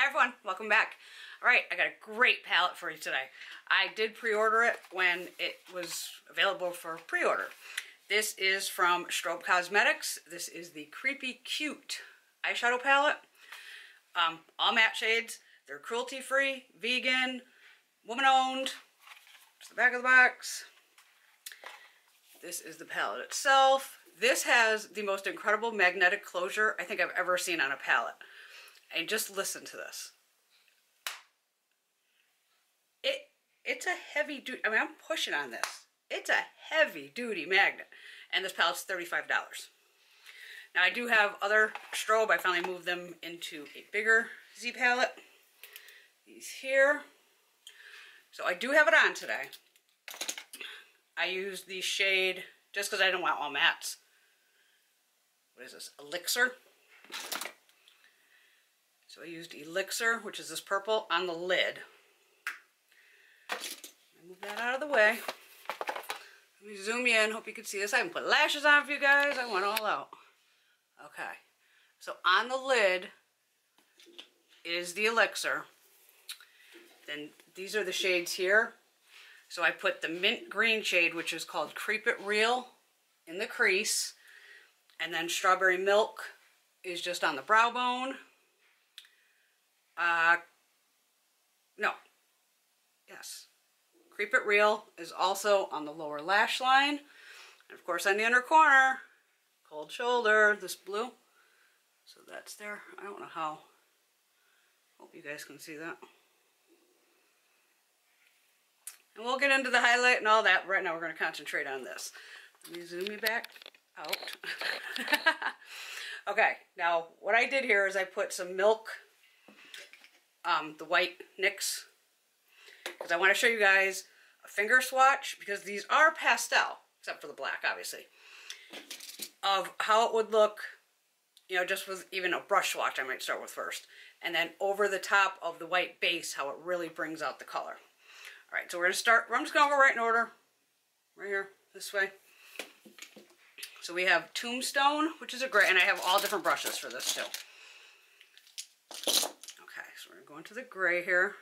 Hi everyone, welcome back. All right, I got a great palette for you today. I did pre-order it when it was available for pre-order. This is from Strobe Cosmetics. This is the Creepy Cute eyeshadow palette. All matte shades. They're cruelty-free, vegan, woman-owned. It's the back of the box. This is the palette itself. This has the most incredible magnetic closure I think I've ever seen on a palette. And just listen to this. It's a heavy duty, I mean, I'm pushing on this. It's a heavy duty magnet. And this palette's $35. Now I do have other strobe. I finally moved them into a bigger Z palette. These here. So I do have it on today. I used the shade, just because I don't want all mattes. What is this? Elixir. So I used Elixir, which is this purple, on the lid. Move that out of the way. Let me zoom in. Hope you can see this. I haven't put lashes on for you guys. I went all out. Okay. So on the lid is the Elixir. Then these are the shades here. So I put the mint green shade, which is called Creep It Real, in the crease. And then Strawberry Milk is just on the brow bone. Creep It Real is also on the lower lash line. And of course on the inner corner, cold shoulder, this blue. So that's there. I don't know how. Hope you guys can see that. And we'll get into the highlight and all that. Right now we're going to concentrate on this. Let me zoom you back out. Okay, now what I did here is I put some milk, the white NYX, because I want to show you guys a finger swatch, because these are pastel, except for the black, obviously, of how it would look, you know, just with even a brush swatch I might start with first, and then over the top of the white base, how it really brings out the color. All right, so we're going to start, I'm just going to go right in order, right here, this way. So we have Tombstone, which is a gray, and I have all different brushes for this too. Okay, so we're going to go into the gray here.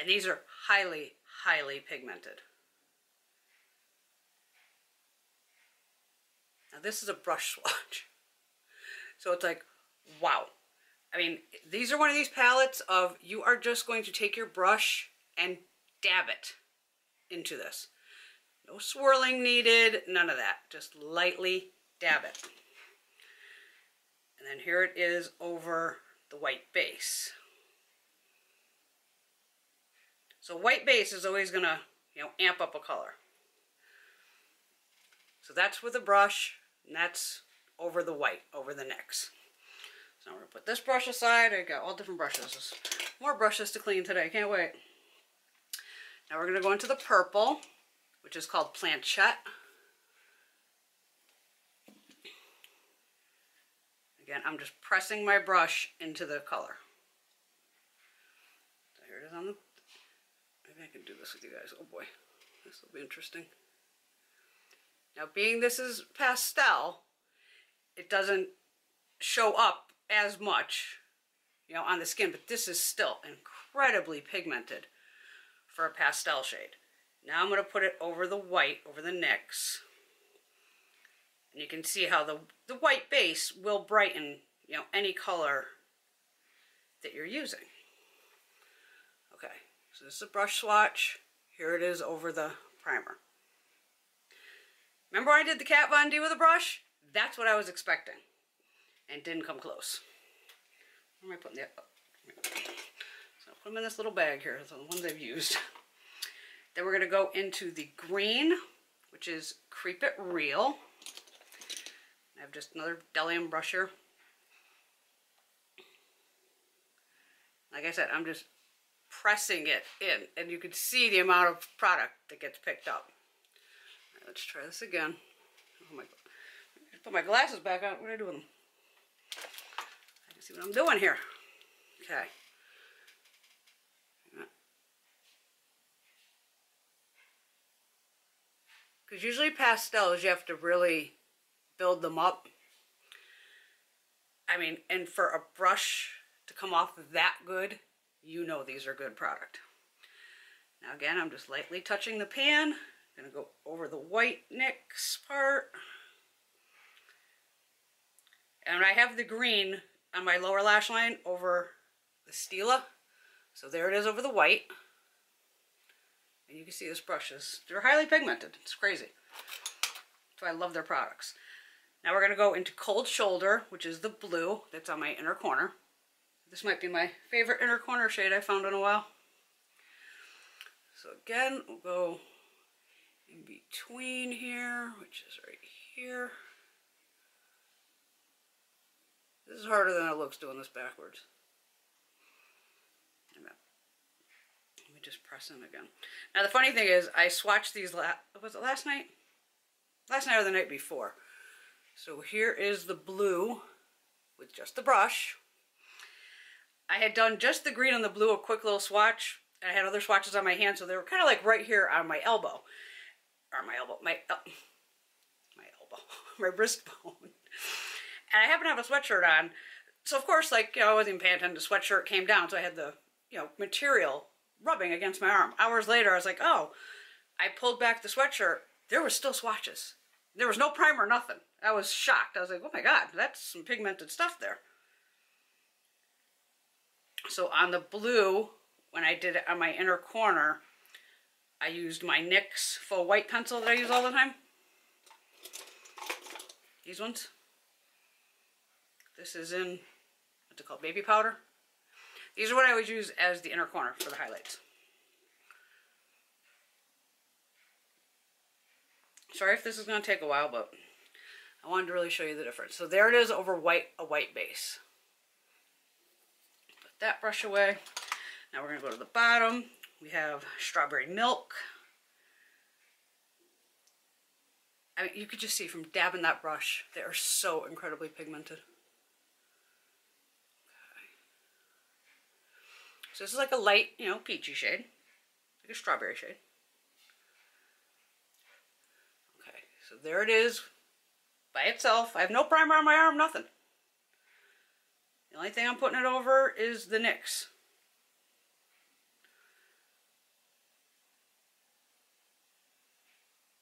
And these are highly, highly pigmented. Now this is a brush swatch. So it's like, wow. I mean, these are one of these palettes of you are just going to take your brush and dab it into this. No swirling needed, none of that. Just lightly dab it. And then here it is over the white base. So white base is always going to, you know, amp up a color. So that's with a brush, and that's over the white, over the NYX. So now we're going to put this brush aside. I got all different brushes. There's more brushes to clean today. Can't wait. Now we're going to go into the purple, which is called Planchette. Again, I'm just pressing my brush into the color. So here it is on the... I can do this with you guys. Oh boy, this will be interesting. Now, being this is pastel, it doesn't show up as much, you know, on the skin, but this is still incredibly pigmented for a pastel shade. Now I'm going to put it over the white, over the NYX. And you can see how the white base will brighten, you know, any color that you're using. Okay. So this is a brush swatch. Here it is over the primer. Remember when I did the Kat Von D with a brush? That's what I was expecting. And didn't come close. Where am I putting the... Oh. So I'll put them in this little bag here. Those are the ones I've used. Then we're going to go into the green, which is Creep It Real. I have just another Bdellium brush here. Like I said, I'm just pressing it in, and you can see the amount of product that gets picked up. All right, let's try this again. Oh my, put my glasses back on. What do I do with them? I can see what I'm doing here. Okay. Because usually pastels, you have to really build them up. I mean, and for a brush to come off that good, you know these are good product. Now again, I'm just lightly touching the pan. I'm gonna go over the white NYX part. And I have the green on my lower lash line over the Stila. So there it is over the white. And you can see this brush is, they're highly pigmented. It's crazy. So I love their products. Now we're gonna go into Cold Shoulder, which is the blue that's on my inner corner. This might be my favorite inner corner shade I found in a while. So again, we'll go in between here, which is right here. This is harder than it looks doing this backwards. Let me just press in again. Now the funny thing is, I swatched these, was it last night? Last night or the night before. So here is the blue with just the brush. I had done just the green on the blue, a quick little swatch. And I had other swatches on my hand, so they were kind of like right here on my elbow. Or my elbow, my elbow, my wristbone. And I happen to have a sweatshirt on. So of course, like, you know, I wasn't even paying attention, the sweatshirt came down. So I had the, you know, material rubbing against my arm. Hours later, I was like, oh, I pulled back the sweatshirt. There was still swatches. There was no primer, nothing. I was shocked. I was like, oh my God, that's some pigmented stuff there. So on the blue, when I did it on my inner corner, I used my NYX faux white pencil that I use all the time. These ones. This is in, what's it called, baby powder. These are what I always use as the inner corner for the highlights. Sorry if this is going to take a while, but I wanted to really show you the difference. So there it is over white, a white base. Put that brush away. Now we're going to go to the bottom. We have Strawberry Milk. I mean, you could just see from dabbing that brush, they are so incredibly pigmented. So this is like a light, you know, peachy shade, like a strawberry shade. Okay, so there it is by itself. I have no primer on my arm, nothing. The only thing I'm putting it over is the NYX.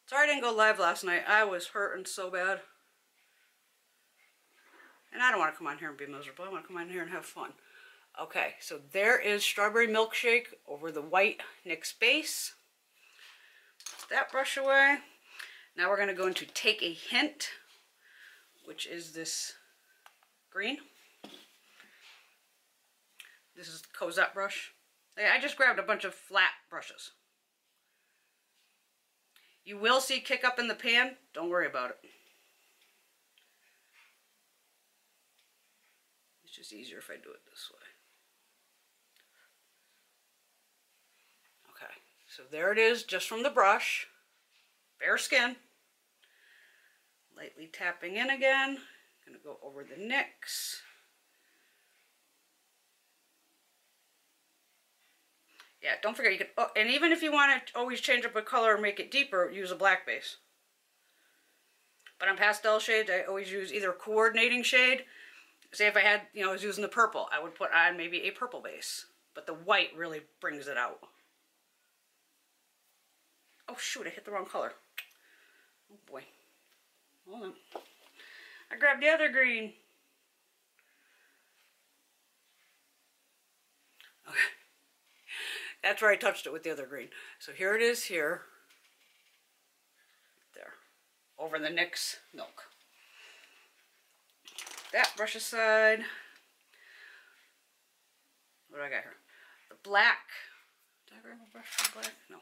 Sorry I didn't go live last night. I was hurting so bad. And I don't want to come on here and be miserable. I want to come on here and have fun. Okay, so there is Strawberry Milkshake over the white NYX base. Put that brush away. Now we're going to go into Take a Hint, which is this green. This is the Cosette brush. I just grabbed a bunch of flat brushes. You will see kick up in the pan. Don't worry about it. It's just easier if I do it this way. Okay, so there it is just from the brush, bare skin. Lightly tapping in again. I'm gonna go over the NYX. Yeah, don't forget you can, oh, and even if you want to always change up a color and make it deeper, use a black base. But on pastel shades, I always use either a coordinating shade. Say if I had, you know, I was using the purple, I would put on maybe a purple base. But the white really brings it out. Oh shoot, I hit the wrong color. Oh boy. Hold on. I grabbed the other green. Okay. That's where I touched it with the other green. So here it is here. There. Over the NYX Milk. That brush aside. What do I got here? The black. Did I grab a brush for black? No.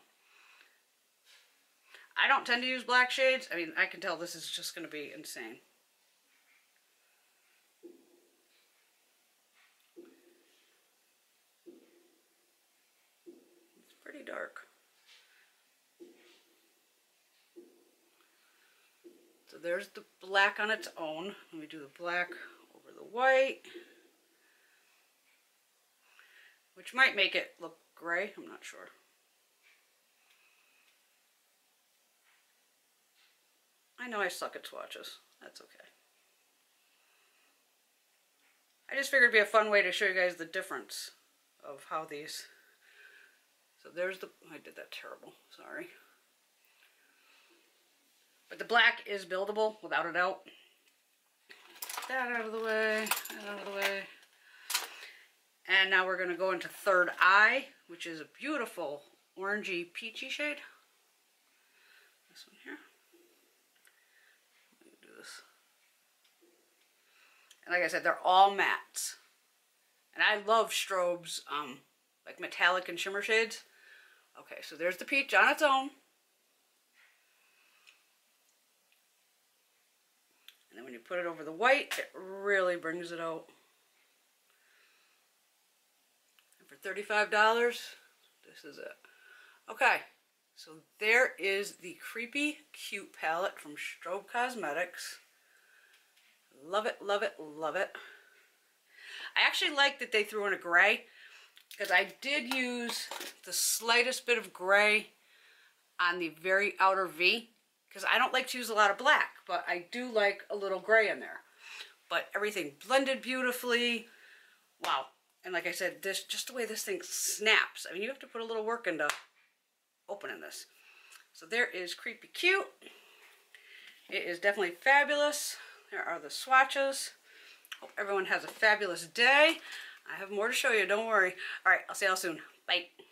I don't tend to use black shades. I mean, I can tell this is just going to be insane. It's pretty dark. So there's the black on its own. Let me do the black over the white, which might make it look gray. I'm not sure. I know I suck at swatches. That's okay. I just figured it'd be a fun way to show you guys the difference of how these. So there's the, I did that terrible, sorry. But the black is buildable, without a doubt. Get that out of the way, that out of the way. And now we're gonna go into Third Eye, which is a beautiful orangey peachy shade. This one here. Let me do this. And like I said, they're all mattes. And I love Strobe's like metallic and shimmer shades. Okay, so there's the peach on its own. And then when you put it over the white, it really brings it out. And for $35, this is it. Okay, so there is the Creepy Cute palette from Strobe Cosmetics. Love it, love it, love it. I actually like that they threw in a gray, because I did use the slightest bit of gray on the very outer V. Because I don't like to use a lot of black, but I do like a little gray in there. But everything blended beautifully. Wow. And like I said, this, just the way this thing snaps. I mean, you have to put a little work into opening this. So there is Creepy Cute. It is definitely fabulous. There are the swatches. Hope everyone has a fabulous day. I have more to show you, don't worry. All right, I'll see y'all soon. Bye.